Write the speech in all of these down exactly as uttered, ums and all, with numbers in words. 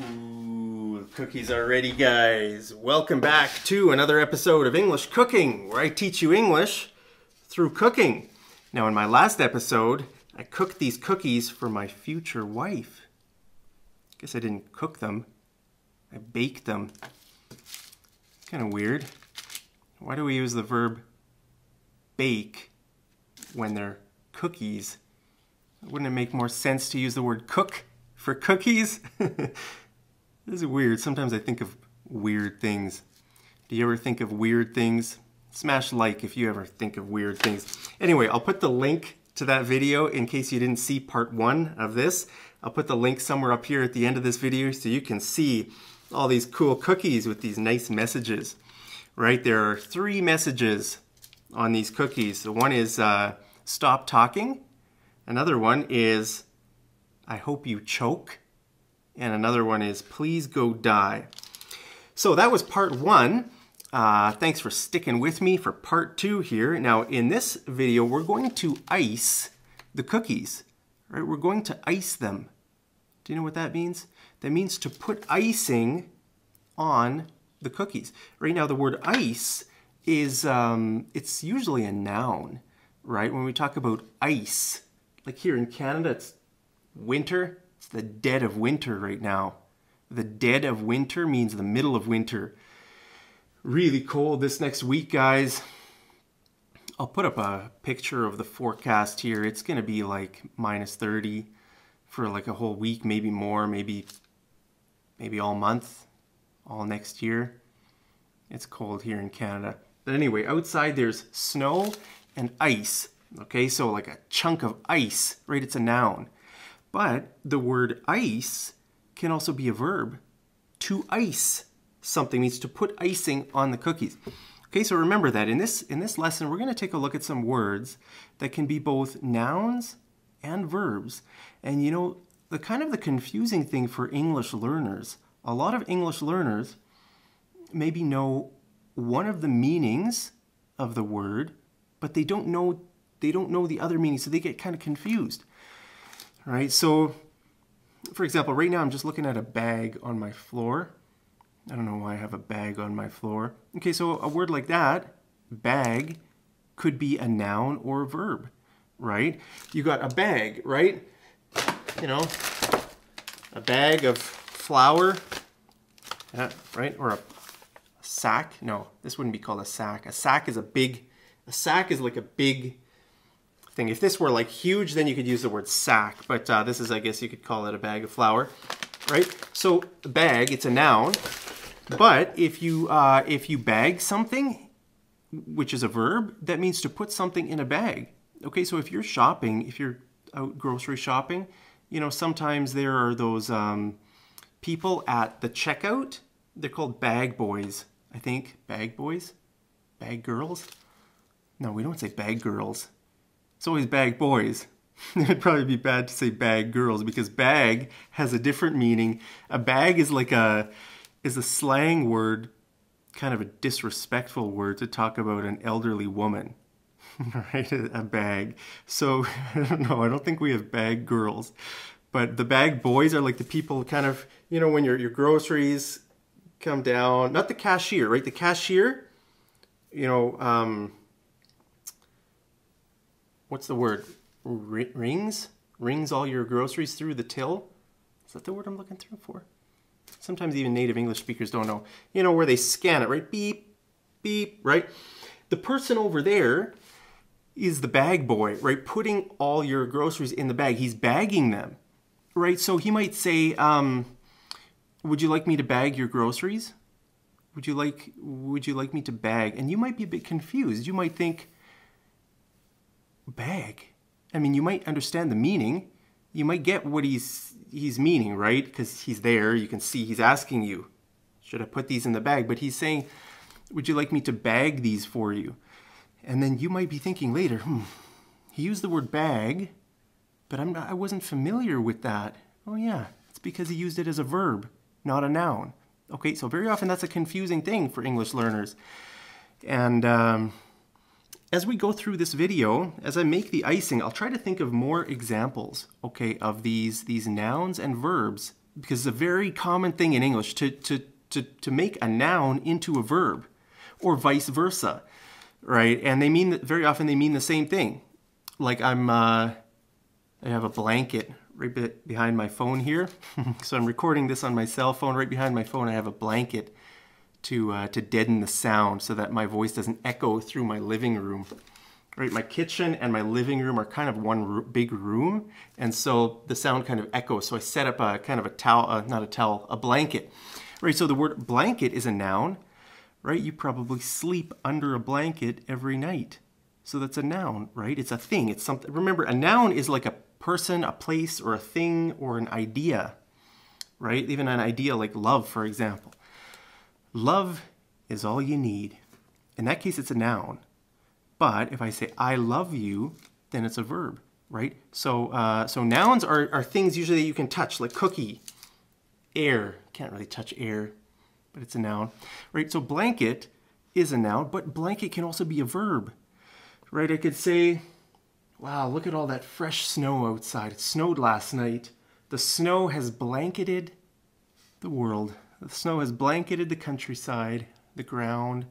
Ooh, cookies are ready, guys. Welcome back to another episode of English Cooking, where I teach you English through cooking. Now, in my last episode, I cooked these cookies for my future wife. I guess I didn't cook them. I baked them. Kind of weird. Why do we use the verb bake when they're cookies? Wouldn't it make more sense to use the word cook for cookies? This is weird. Sometimes I think of weird things. Do you ever think of weird things? Smash like if you ever think of weird things. Anyway, I'll put the link to that video in case you didn't see part one of this. I'll put the link somewhere up here at the end of this video so you can see all these cool cookies with these nice messages. Right, there are three messages on these cookies. The one is uh, stop talking. Another one is, I hope you choke. And another one is, please go die. So that was part one. Uh, thanks for sticking with me for part two here. Now in this video, we're going to ice the cookies, right? We're going to ice them. Do you know what that means? That means to put icing on the cookies. Right now the word ice is, um, it's usually a noun, right? When we talk about ice, like here in Canada, it's winter. It's the dead of winter right now. The dead of winter means the middle of winter. Really cold this next week, guys. I'll put up a picture of the forecast here. It's going to be like minus thirty for like a whole week, maybe more, maybe, maybe all month, all next year. It's cold here in Canada. But anyway, outside there's snow and ice. Okay, so like a chunk of ice, right? It's a noun. But the word ice can also be a verb. To ice something means to put icing on the cookies. Okay, so remember that in this, in this lesson, we're going to take a look at some words that can be both nouns and verbs. And you know, the kind of the confusing thing for English learners, a lot of English learners maybe know one of the meanings of the word, but they don't know They don't know the other meaning, so they get kind of confused, right? So, for example, right now I'm just looking at a bag on my floor. I don't know why I have a bag on my floor. Okay, so a word like that, bag, could be a noun or a verb, right? You got a bag, right? You know, a bag of flour, yeah, right? Or a sack. No, this wouldn't be called a sack. A sack is a big, a sack is like a big thing. If this were like huge, then you could use the word sack, but uh, this is, I guess you could call it a bag of flour, right? So bag, it's a noun, but if you, uh, if you bag something, which is a verb, that means to put something in a bag. Okay, so if you're shopping, if you're out grocery shopping, you know, sometimes there are those um, people at the checkout, they're called bag boys, I think. Bag boys? Bag girls? No, we don't say bag girls. It's always bag boys. It'd probably be bad to say bag girls because bag has a different meaning. A bag is like a, is a slang word, kind of a disrespectful word to talk about an elderly woman, right? A bag. So, I don't know, I don't think we have bag girls. But the bag boys are like the people kind of, you know, when your, your groceries come down, not the cashier, right? The cashier, you know, um, what's the word? Rings? Rings all your groceries through the till? Is that the word I'm looking through for? Sometimes even native English speakers don't know. You know, where they scan it, right? Beep, beep, right? The person over there is the bag boy, right? Putting all your groceries in the bag. He's bagging them, right? So he might say, um, would you like me to bag your groceries? Would you like, would you like me to bag? And you might be a bit confused. You might think, bag. I mean, you might understand the meaning. You might get what he's he's meaning, right? Because he's there. You can see he's asking you, should I put these in the bag? But he's saying, would you like me to bag these for you? And then you might be thinking later, hmm, he used the word bag, but I'm not, I wasn't familiar with that. Oh yeah, it's because he used it as a verb, not a noun. Okay, so very often that's a confusing thing for English learners. And um, as we go through this video, as I make the icing, I'll try to think of more examples, okay, of these, these nouns and verbs because it's a very common thing in English to, to, to, to make a noun into a verb or vice versa, right? And they mean, very often they mean the same thing. Like I'm, uh, I have a blanket right behind my phone here. So I'm recording this on my cell phone. Right behind my phone, I have a blanket to, uh, to deaden the sound so that my voice doesn't echo through my living room. Right, my kitchen and my living room are kind of one ro big room, and so the sound kind of echoes. So I set up a kind of a towel, uh, not a towel, a blanket. Right, so the word blanket is a noun, right? You probably sleep under a blanket every night. So that's a noun, right? It's a thing, it's something. Remember, a noun is like a person, a place, or a thing, or an idea, right? Even an idea like love, for example. Love is all you need. In that case, it's a noun. But if I say, I love you, then it's a verb, right? So uh, so nouns are, are things usually that you can touch, like cookie, air. Can't really touch air, but it's a noun, right? So blanket is a noun, but blanket can also be a verb, right? I could say, wow, look at all that fresh snow outside. It snowed last night. The snow has blanketed the world. The snow has blanketed the countryside, the ground.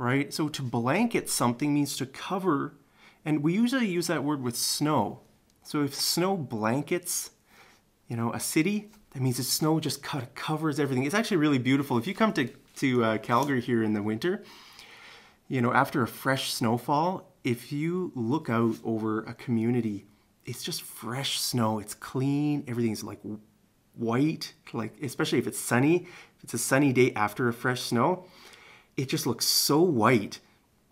Right? So to blanket something means to cover, and we usually use that word with snow. So if snow blankets, you know, a city, that means the snow just covers everything. It's actually really beautiful. If you come to, to uh, Calgary here in the winter, you know, after a fresh snowfall, if you look out over a community, it's just fresh snow. It's clean. Everything's like white, like especially if it's sunny. If it's a sunny day after a fresh snow, it just looks so white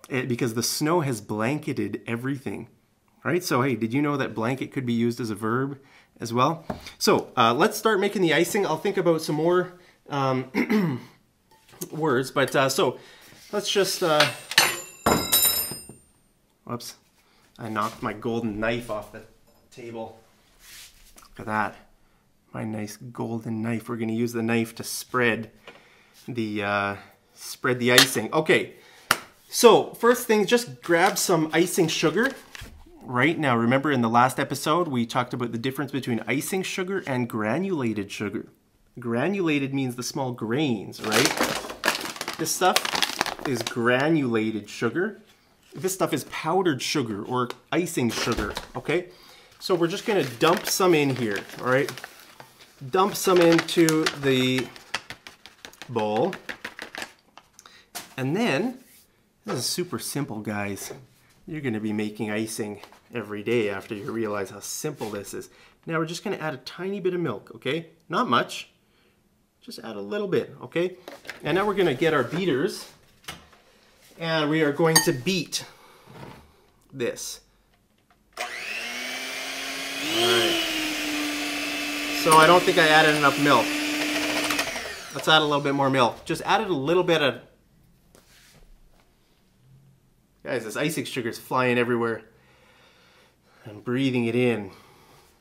because the snow has blanketed everything, right? So, hey, did you know that blanket could be used as a verb as well? So uh, let's start making the icing. I'll think about some more um, words, but uh, so let's just, uh, whoops, I knocked my golden knife off the table. Look at that, my nice golden knife. We're gonna use the knife to spread the, uh, spread the icing. Okay, so first thing, just grab some icing sugar. Right now, remember in the last episode, we talked about the difference between icing sugar and granulated sugar. Granulated means the small grains, right? This stuff is granulated sugar. This stuff is powdered sugar or icing sugar, okay? So we're just gonna dump some in here, all right? Dump some into the bowl. And then, this is super simple, guys. You're gonna be making icing every day after you realize how simple this is. Now we're just gonna add a tiny bit of milk, okay? Not much, just add a little bit, okay? And now we're gonna get our beaters and we are going to beat this. All right. So I don't think I added enough milk. Let's add a little bit more milk. Just added a little bit of. Guys, this icing sugar is flying everywhere. I'm breathing it in.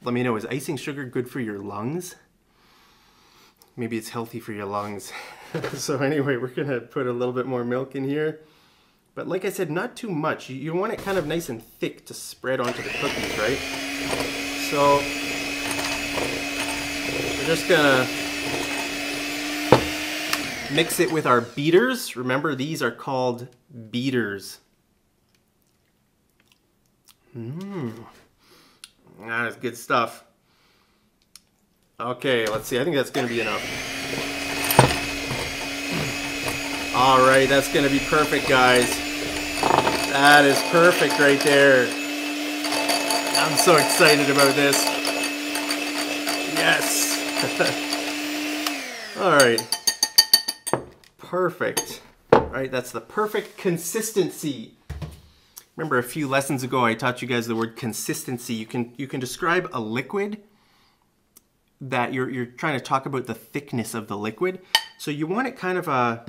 Let me know, is icing sugar good for your lungs? Maybe it's healthy for your lungs. So anyway, we're gonna put a little bit more milk in here. But like I said, not too much. You, you want it kind of nice and thick to spread onto the cookies, right? So, we're just gonna mix it with our beaters. Remember, these are called beaters. Mmm, that is good stuff. Okay, let's see, I think that's gonna be enough. All right, that's gonna be perfect, guys. That is perfect right there. I'm so excited about this. Yes. All right, perfect. All right, that's the perfect consistency. Remember a few lessons ago I taught you guys the word consistency. You can you can describe a liquid that you're you're trying to talk about the thickness of the liquid. So you want it kind of a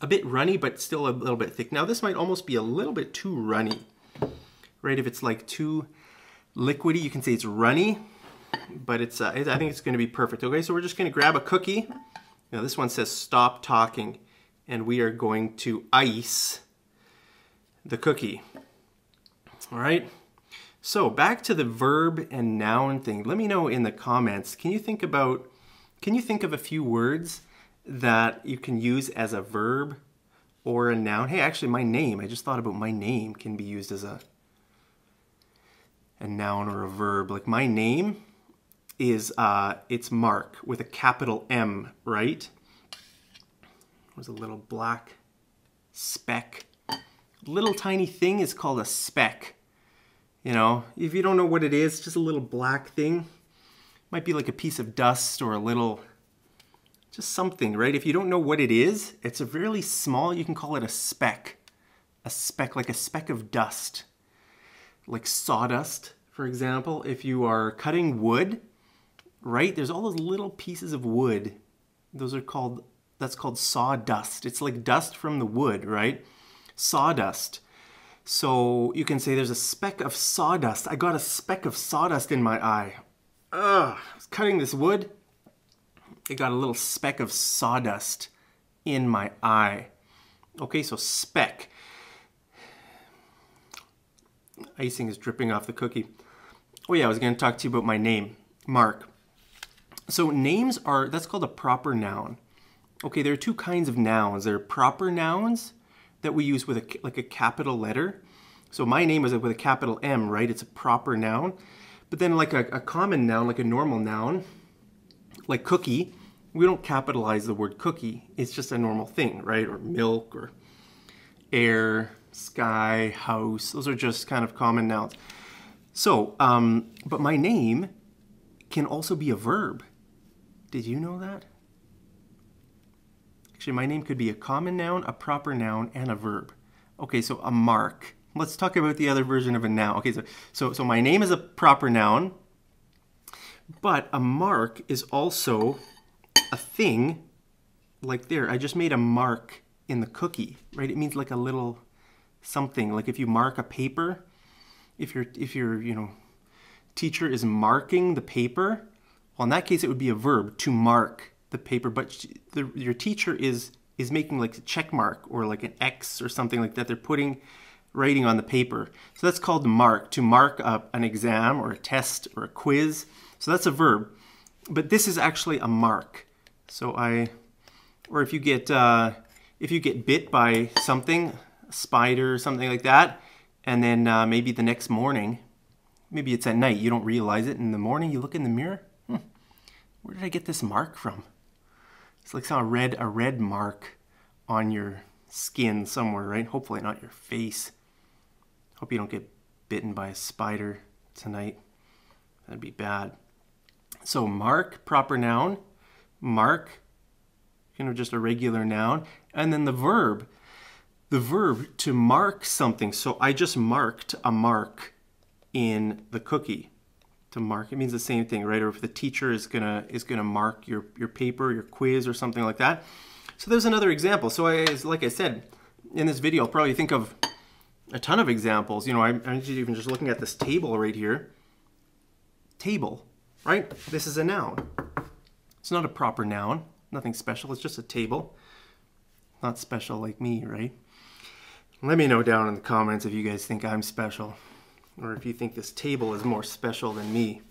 a bit runny but still a little bit thick. Now this might almost be a little bit too runny. Right? If it's like too liquidy, you can say it's runny, but it's uh, I think it's going to be perfect. Okay? So we're just going to grab a cookie. Now this one says stop talking, and we are going to ice the cookie. All right, so back to the verb and noun thing. Let me know in the comments, can you think about Can you think of a few words that you can use as a verb or a noun? Hey, actually, my name. I just thought about my name can be used as a, a noun or a verb. Like my name is, uh, it's Mark with a capital M, right? There's a little black speck. Little tiny thing is called a speck. You know, if you don't know what it is, just a little black thing. Might be like a piece of dust or a little, just something, right? If you don't know what it is, it's a really small, you can call it a speck. A speck, like a speck of dust. Like sawdust, for example. If you are cutting wood, right? There's all those little pieces of wood. Those are called, that's called sawdust. It's like dust from the wood, right? Sawdust. So you can say there's a speck of sawdust. I got a speck of sawdust in my eye. Ugh, I was cutting this wood. It got a little speck of sawdust in my eye. Okay, so speck. Icing is dripping off the cookie. Oh yeah, I was going to talk to you about my name, Mark. So names are, that's called a proper noun. Okay, there are two kinds of nouns. There are proper nouns that we use with a, like a capital letter. So my name is with a capital M, right? It's a proper noun. But then like a, a common noun, like a normal noun, like cookie, we don't capitalize the word cookie. It's just a normal thing, right? Or milk, or air, sky, house. Those are just kind of common nouns. So, um, but my name can also be a verb. Did you know that? Actually, my name could be a common noun, a proper noun, and a verb. Okay, so a mark. Let's talk about the other version of a noun. Okay, so, so, so my name is a proper noun, but a mark is also a thing, like there. I just made a mark in the cookie, right? It means like a little something. Like if you mark a paper, if your, if your, you know, teacher is marking the paper, well, in that case, it would be a verb, to mark the paper, but the, your teacher is is making like a check mark or like an X or something like that. They're putting writing on the paper. So that's called mark, to mark up an exam or a test or a quiz. So that's a verb, but this is actually a mark. So I, or if you get, uh, if you get bit by something, a spider or something like that, and then uh, maybe the next morning, maybe it's at night, you don't realize it, in the morning you look in the mirror, hmm, where did I get this mark from? It's like some red, a red mark on your skin somewhere, right? Hopefully not your face. Hope you don't get bitten by a spider tonight. That'd be bad. So mark, proper noun. Mark, you know, just a regular noun. And then the verb. The verb, to mark something. So I just marked a mark in the cookie. To mark, it means the same thing, right? Or if the teacher is gonna is gonna mark your your paper, your quiz, or something like that. So there's another example. So I, like I said, in this video, I'll probably think of a ton of examples. You know, I'm, I'm even just looking at this table right here. Table, right? This is a noun. It's not a proper noun. Nothing special. It's just a table. Not special like me, right? Let me know down in the comments if you guys think I'm special, or if you think this table is more special than me.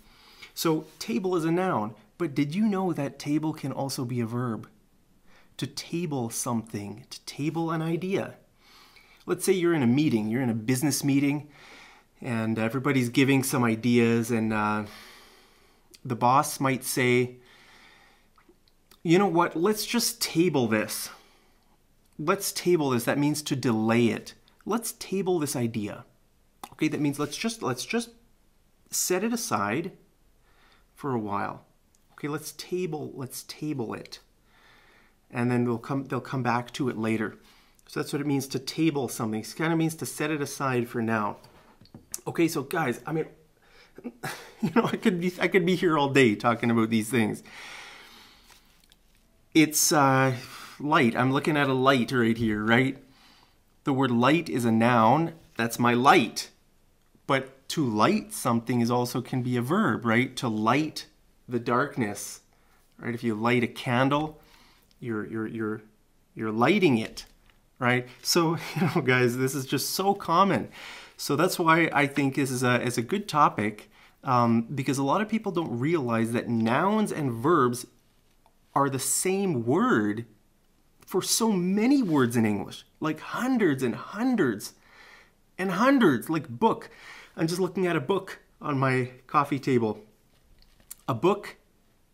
So table is a noun, but did you know that table can also be a verb? To table something, to table an idea. Let's say you're in a meeting, you're in a business meeting, and everybody's giving some ideas, and uh, the boss might say, you know what, let's just table this. Let's table this, that means to delay it. Let's table this idea. Okay, that means let's just let's just set it aside for a while. Okay, let's table let's table it, and then they'll come they'll come back to it later. So that's what it means to table something. It kind of means to set it aside for now. Okay, so guys, I mean, you know, I could be I could be here all day talking about these things. It's uh, light. I'm looking at a light right here, right? The word light is a noun. That's my light. But to light something is also can be a verb, right? To light the darkness, right? If you light a candle, you're you're you're you're lighting it, right? So you know, guys, this is just so common. So that's why I think this is a is a good topic, um, because a lot of people don't realize that nouns and verbs are the same word for so many words in English, like hundreds and hundreds and hundreds, like book. I'm just looking at a book on my coffee table. A book,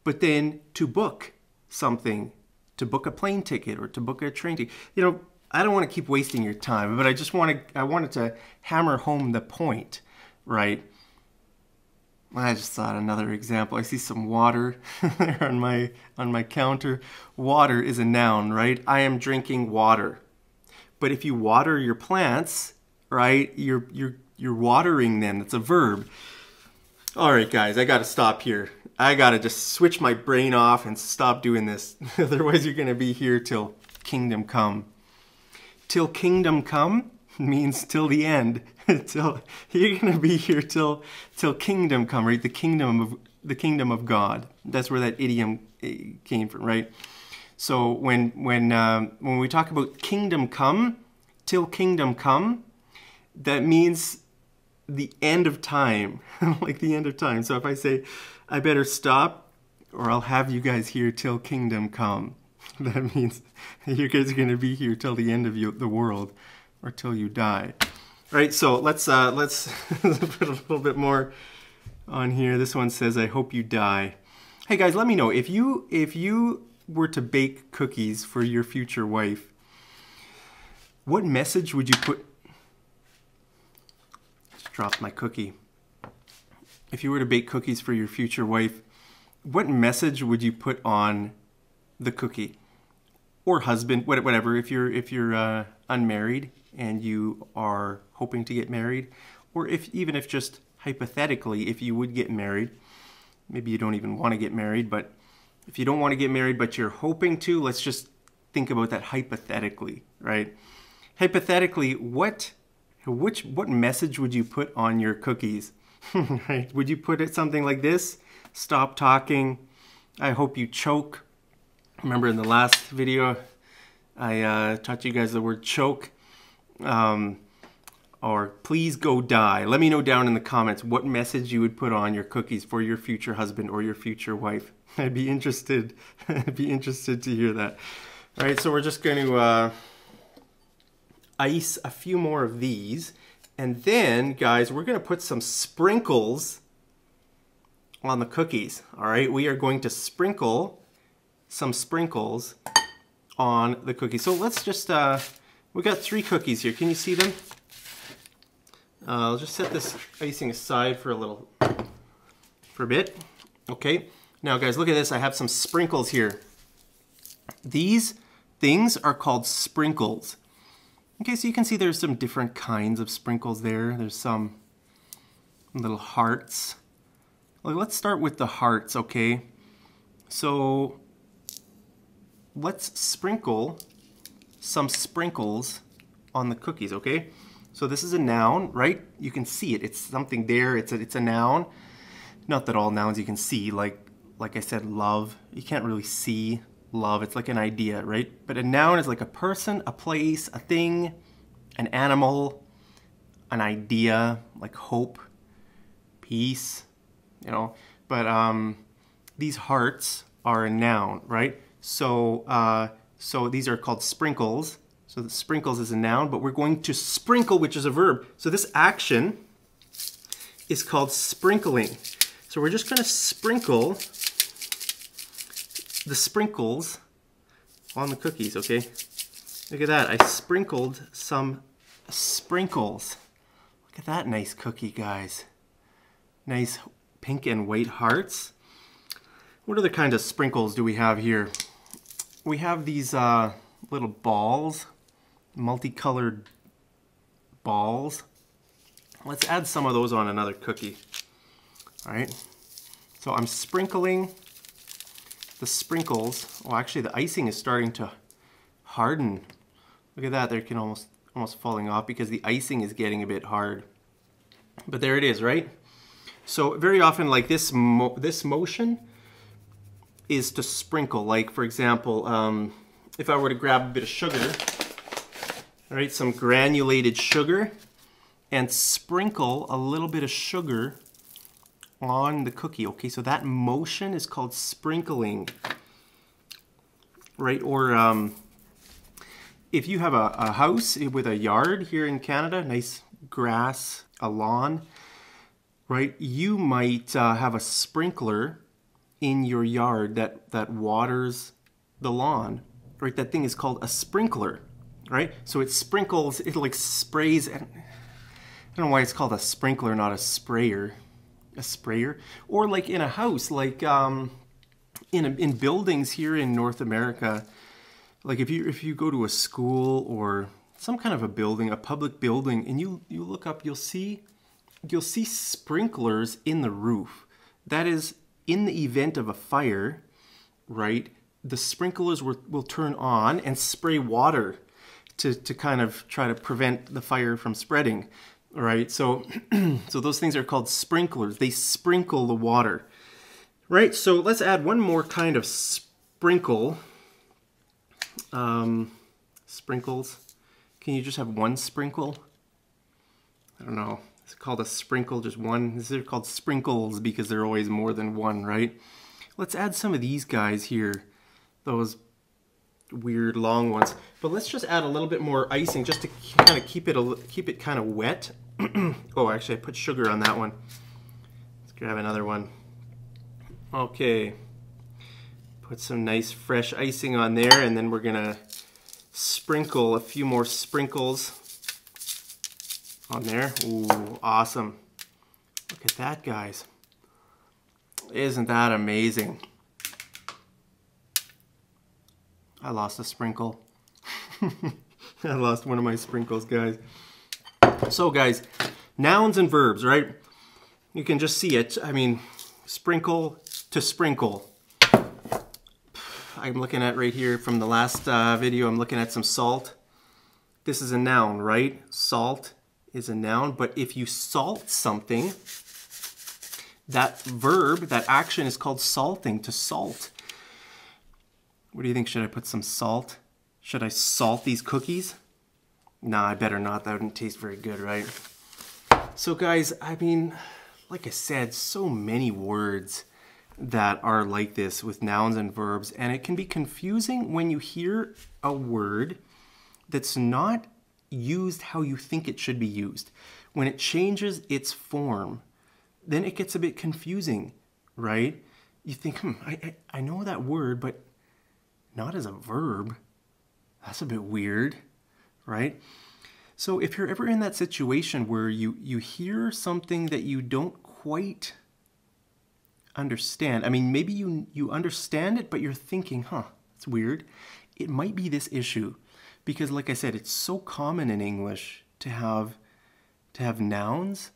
but then to book something, to book a plane ticket or to book a train ticket. You know, I don't want to keep wasting your time, but I just want to, I wanted to hammer home the point, right? I just thought another example. I see some water there on my, on my counter. Water is a noun, right? I am drinking water. But if you water your plants, right, you're, you're, you're watering them. That's a verb. All right, guys, I got to stop here. I got to just switch my brain off and stop doing this. Otherwise, you're going to be here till kingdom come. Till kingdom come means till the end. Till you're going to be here till till kingdom come, right? The kingdom of the kingdom of God. That's where that idiom came from, right? So when when um, when we talk about kingdom come, till kingdom come, that means the end of time, like the end of time. So if I say, I better stop, or I'll have you guys here till kingdom come. That means you guys are going to be here till the end of you, the world, or till you die. Right, so let's uh, let's put a little bit more on here. This one says, "I hope you die." Hey guys, let me know if you if you were to bake cookies for your future wife. What message would you put? Just dropped my cookie. If you were to bake cookies for your future wife, what message would you put on the cookie, or husband, whatever? If you're if you're uh, unmarried and you are hoping to get married, or if even if just hypothetically, if you would get married, maybe you don't even want to get married, but if you don't want to get married but you're hoping to, let's just think about that hypothetically, right? Hypothetically, what which what message would you put on your cookies? Right? Would you put it something like this? Stop talking. I hope you choke. Remember in the last video, I uh, taught you guys the word choke, um, or please go die. Let me know down in the comments what message you would put on your cookies for your future husband or your future wife. I'd be interested. I'd be interested to hear that. All right, so we're just going to uh, ice a few more of these, and then, guys, we're going to put some sprinkles on the cookies. All right, we are going to sprinkle some sprinkles on the cookie. So let's just, uh, we got three cookies here. Can you see them? Uh, I'll just set this icing aside for a little, for a bit. Okay, now guys, look at this. I have some sprinkles here. These things are called sprinkles. Okay, so you can see there's some different kinds of sprinkles there. There's some little hearts. Well, let's start with the hearts, okay? So, let's sprinkle some sprinkles on the cookies, okay? So this is a noun, right? You can see it. It's something there. It's a, it's a noun. Not that all nouns you can see. Like, like I said, love. You can't really see love. It's like an idea, right? But a noun is like a person, a place, a thing, an animal, an idea, like hope, peace, you know? But um, these hearts are a noun, right? So, uh, so these are called sprinkles. So the sprinkles is a noun, but we're going to sprinkle, which is a verb. So this action is called sprinkling. So we're just going to sprinkle the sprinkles on the cookies, okay? Look at that. I sprinkled some sprinkles. Look at that nice cookie, guys. Nice pink and white hearts. What other kinds of sprinkles do we have here? We have these uh, little balls, multicolored balls. Let's add some of those on another cookie. All right, so I'm sprinkling the sprinkles. Oh, actually the icing is starting to harden. Look at that, they're can almost, almost falling off because the icing is getting a bit hard. But there it is, right? So very often like this, mo this motion is to sprinkle. Like for example, um, if I were to grab a bit of sugar, all right, some granulated sugar, and sprinkle a little bit of sugar on the cookie. Okay, so that motion is called sprinkling. right? Or um, if you have a, a house with a yard here in Canada, nice grass, a lawn, right? You might uh, have a sprinkler in your yard that, that waters the lawn, right? That thing is called a sprinkler, right? So it sprinkles, it like sprays, and I don't know why it's called a sprinkler, not a sprayer. A sprayer, or like in a house, like um, in a, in buildings here in North America, like if you if you go to a school or some kind of a building, a public building, and you you look up, you'll see you'll see sprinklers in the roof. That is, in the event of a fire, right? The sprinklers will will turn on and spray water to to kind of try to prevent the fire from spreading. All right, so so those things are called sprinklers. They sprinkle the water, right? So let's add one more kind of sprinkle. Um, sprinkles. Can you just have one sprinkle? I don't know. It's called a sprinkle, just one. These are called sprinkles because they're always more than one, right? Let's add some of these guys here, those weird long ones. But let's just add a little bit more icing just to kind of keep it a, keep it kind of wet. Oh, actually, I put sugar on that one. Let's grab another one. Okay. Put some nice fresh icing on there, and then we're gonna sprinkle a few more sprinkles on there. Ooh, awesome. Look at that, guys. Isn't that amazing? I lost a sprinkle. I lost one of my sprinkles, guys. So guys, nouns and verbs, right? You can just see it. I mean, sprinkle to sprinkle. I'm looking at right here from the last uh, video, I'm looking at some salt. This is a noun, right? Salt is a noun, but if you salt something, that verb, that action is called salting, to salt. What do you think? Should I put some salt? Should I salt these cookies? Nah, I better not. That wouldn't taste very good, right? So guys, I mean, like I said, so many words that are like this with nouns and verbs, and it can be confusing when you hear a word that's not used how you think it should be used. When it changes its form, then it gets a bit confusing, right? You think, hmm, I, I, I know that word, but not as a verb. That's a bit weird, right? So if you're ever in that situation where you, you hear something that you don't quite understand, I mean, maybe you, you understand it, but you're thinking, huh, it's weird. It might be this issue because, like I said, it's so common in English to have, to have nouns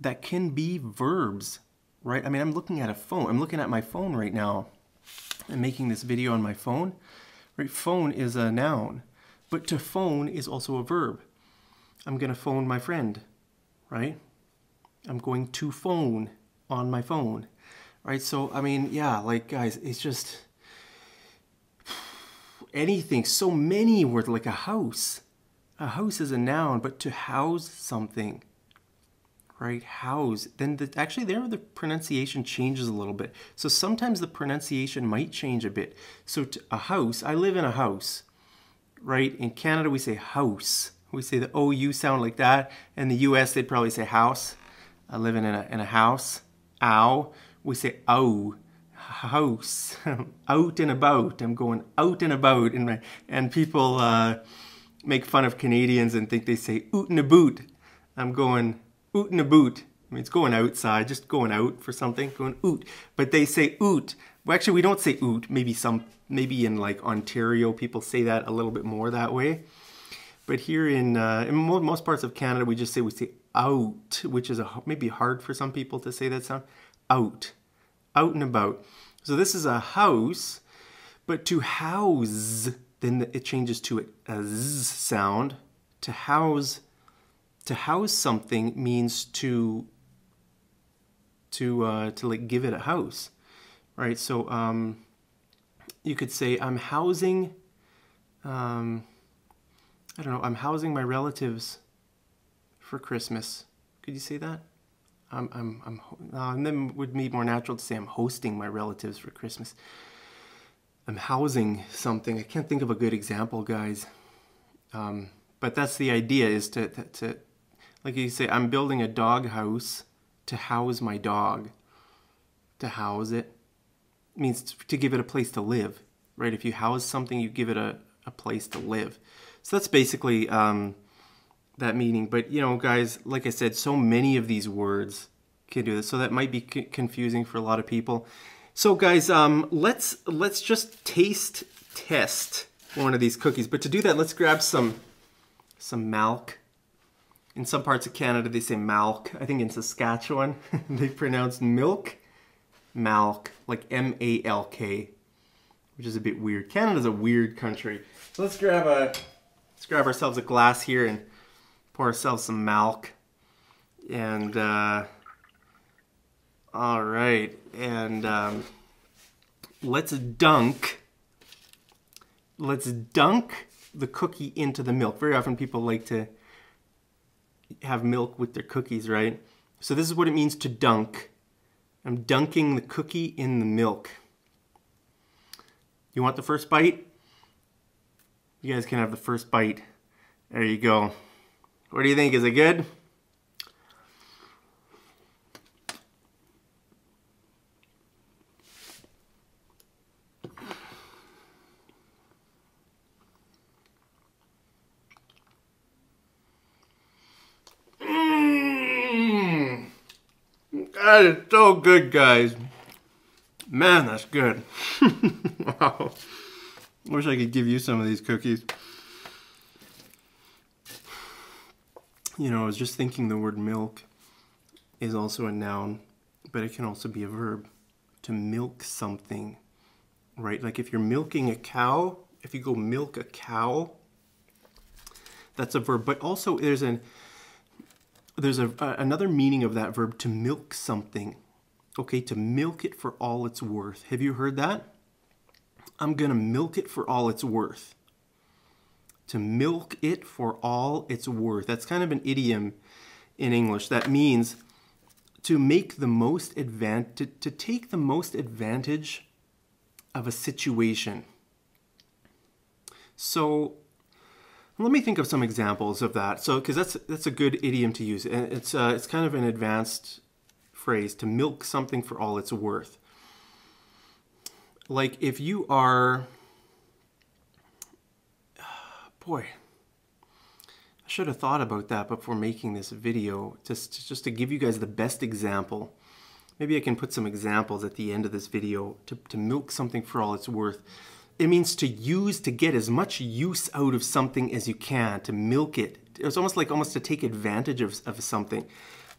that can be verbs, right? I mean, I'm looking at a phone. I'm looking at my phone right now. I'm making this video on my phone, right? Phone is a noun, but to phone is also a verb. I'm going to phone my friend, right? I'm going to phone on my phone, right? So, I mean, yeah, like, guys, it's just anything, so many words, like a house. A house is a noun, but to house something, right? House, then the, actually there the pronunciation changes a little bit. So sometimes the pronunciation might change a bit. So to a house, I live in a house, right? In Canada, we say house. We say the O U sound like that. In the U S, they'd probably say house. I live in a, in a house. Ow. We say ow. House. Out and about. I'm going out and about. And, and people uh, make fun of Canadians and think they say oot and a boot. I'm going oot in a boot. I mean, it's going outside, just going out for something, going oot. But they say oot. Well, actually, we don't say oot. Maybe some, maybe in like Ontario, people say that a little bit more that way. But here in, uh, in most parts of Canada, we just say, we say out, which is a, maybe hard for some people to say that sound. Out. Out and about. So this is a house, but to house, then it changes to a z sound. To house. To house something means to to uh, to like give it a house, right? So um, you could say I'm housing, um, I don't know, I'm housing my relatives for Christmas. Could you say that? I'm I'm I'm, uh, and then it would be more natural to say I'm hosting my relatives for Christmas. I'm housing something. I can't think of a good example, guys. Um, but that's the idea, is to, to, to, like you say, I'm building a dog house to house my dog. To house it means to give it a place to live, right? If you house something, you give it a, a place to live. So that's basically um, that meaning. But, you know, guys, like I said, so many of these words can do this. So that might be c- confusing for a lot of people. So guys, um, let's let's just taste test one of these cookies. But to do that, let's grab some some malk. In some parts of Canada, they say malk. I think in Saskatchewan, they pronounce milk, malk, like M A L K, which is a bit weird. Canada's a weird country. So let's grab a let's grab ourselves a glass here and pour ourselves some malk. And uh, all right. And um, let's dunk, let's dunk the cookie into the milk. Very often people like to have milk with their cookies, right? So this is what it means to dunk. I'm dunking the cookie in the milk. You want the first bite? You guys can have the first bite. There you go. What do you think? Is it good? That is so good, guys. Man, that's good. Wow. I wish I could give you some of these cookies. You know, I was just thinking the word milk is also a noun, but it can also be a verb. To milk something, right? Like if you're milking a cow, if you go milk a cow, that's a verb. But also there's an There's a, uh, another meaning of that verb, to milk something, okay? To milk it for all it's worth. Have you heard that? I'm gonna milk it for all it's worth. To milk it for all it's worth. That's kind of an idiom in English. That means to make the most advantage, to, to take the most advantage of a situation. So, let me think of some examples of that. So, because that's that's a good idiom to use, and it's uh, it's kind of an advanced phrase, to milk something for all it's worth. Like if you are, boy, I should have thought about that before making this video, just just to give you guys the best example. Maybe I can put some examples at the end of this video. To to milk something for all it's worth. It means to use, to get as much use out of something as you can, to milk it. It's almost like almost to take advantage of, of something.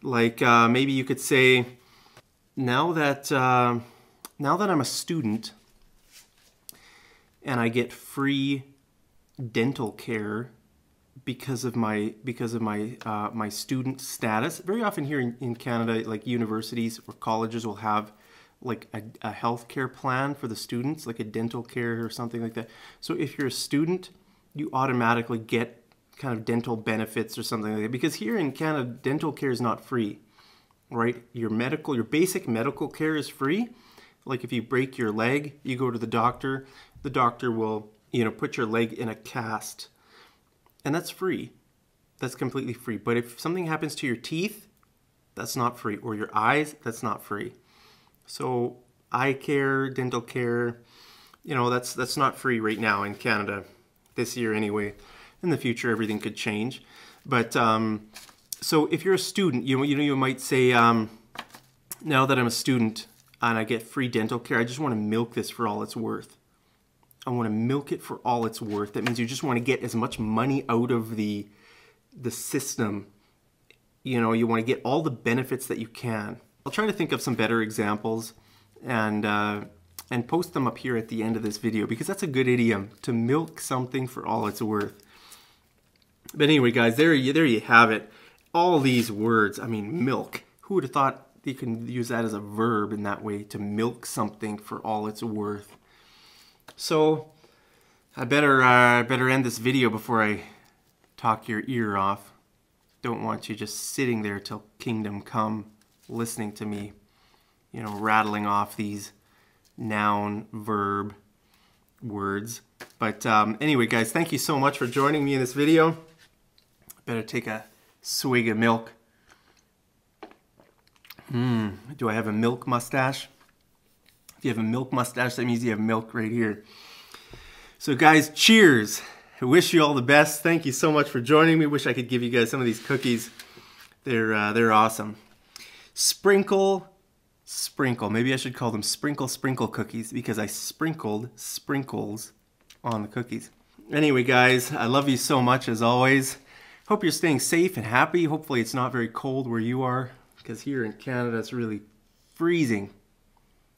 Like uh, maybe you could say, now that, uh, now that I'm a student and I get free dental care because of my, because of my, uh, my student status. Very often here in, in Canada, like universities or colleges will have like a, a health care plan for the students, like a dental care or something like that. So if you're a student, you automatically get kind of dental benefits or something like that. Because here in Canada, dental care is not free, right? Your medical, your basic medical care is free. Like if you break your leg, you go to the doctor, the doctor will, you know, put your leg in a cast. And that's free. That's completely free. But if something happens to your teeth, that's not free. Or your eyes, that's not free. So eye care, dental care, you know, that's that's not free right now in Canada, this year anyway. In the future, everything could change. But um, so if you're a student, you, you know, you might say, um, now that I'm a student and I get free dental care, I just want to milk this for all it's worth. I want to milk it for all it's worth. That means you just want to get as much money out of the, the system. You know, you want to get all the benefits that you can. I'll try to think of some better examples and, uh, and post them up here at the end of this video, because that's a good idiom, to milk something for all it's worth. But anyway, guys, there you, there you have it. All these words, I mean, milk. Who would have thought you can use that as a verb in that way, to milk something for all it's worth? So I better, uh, better end this video before I talk your ear off. Don't want you just sitting there till kingdom come, listening to me, you know, rattling off these noun, verb, words. But um, anyway, guys, thank you so much for joining me in this video. Better take a swig of milk. Mm, do I have a milk mustache? If you have a milk mustache, that means you have milk right here. So guys, cheers. I wish you all the best. Thank you so much for joining me. Wish I could give you guys some of these cookies. They're, uh, they're awesome. Sprinkle, sprinkle. Maybe I should call them sprinkle, sprinkle cookies because I sprinkled sprinkles on the cookies. Anyway, guys, I love you so much as always. Hope you're staying safe and happy. Hopefully it's not very cold where you are, because here in Canada it's really freezing.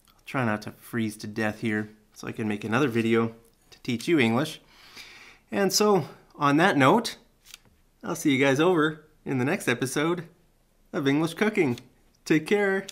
I'll try not to freeze to death here so I can make another video to teach you English. And so on that note, I'll see you guys over in the next episode of English Cooking. Take care.